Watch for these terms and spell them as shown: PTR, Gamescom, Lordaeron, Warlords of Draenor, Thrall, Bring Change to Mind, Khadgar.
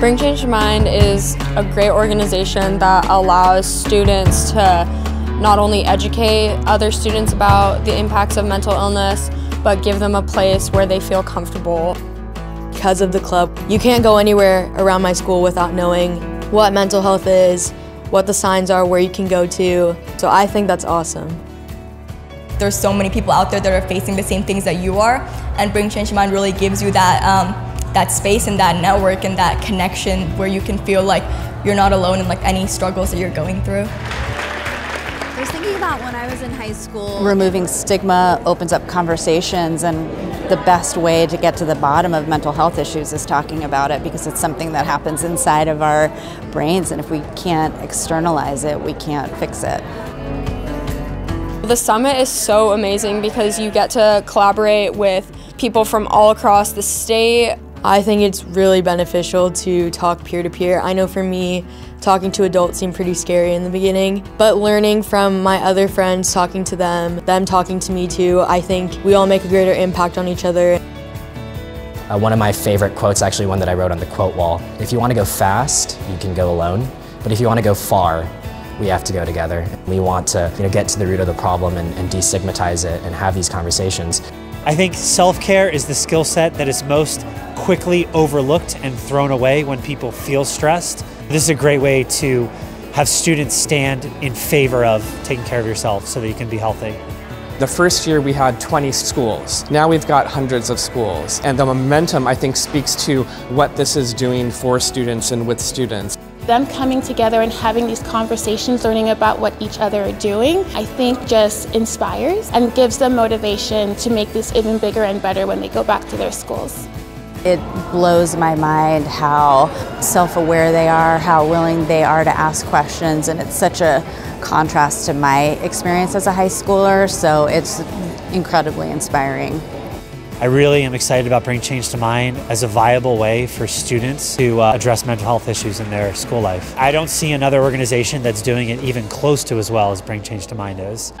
Bring Change to Mind is a great organization that allows students to not only educate other students about the impacts of mental illness, but give them a place where they feel comfortable. Because of the club, you can't go anywhere around my school without knowing what mental health is, what the signs are, where you can go to. So I think that's awesome. There's so many people out there that are facing the same things that you are, and Bring Change to Mind really gives you that space and that network and that connection where you can feel like you're not alone in like any struggles that you're going through. I was thinking about when I was in high school. Removing stigma opens up conversations, and the best way to get to the bottom of mental health issues is talking about it, because it's something that happens inside of our brains, and if we can't externalize it, we can't fix it. The summit is so amazing because you get to collaborate with people from all across the state. I think it's really beneficial to talk peer-to-peer. I know for me, talking to adults seemed pretty scary in the beginning, but learning from my other friends, talking to them talking to me too, I think we all make a greater impact on each other. One of my favorite quotes, actually one that I wrote on the quote wall, if you want to go fast, you can go alone, but if you want to go far, we have to go together. We want to get to the root of the problem and destigmatize it and have these conversations. I think self-care is the skill set that is most quickly overlooked and thrown away when people feel stressed. This is a great way to have students stand in favor of taking care of yourself so that you can be healthy. The first year we had 20 schools. Now we've got hundreds of schools. And the momentum, I think, speaks to what this is doing for students and with students. Them coming together and having these conversations, learning about what each other are doing, I think just inspires and gives them motivation to make this even bigger and better when they go back to their schools. It blows my mind how self-aware they are, how willing they are to ask questions, and it's such a contrast to my experience as a high schooler, so it's incredibly inspiring. I really am excited about Bring Change to Mind as a viable way for students to address mental health issues in their school life. I don't see another organization that's doing it even close to as well as Bring Change to Mind is.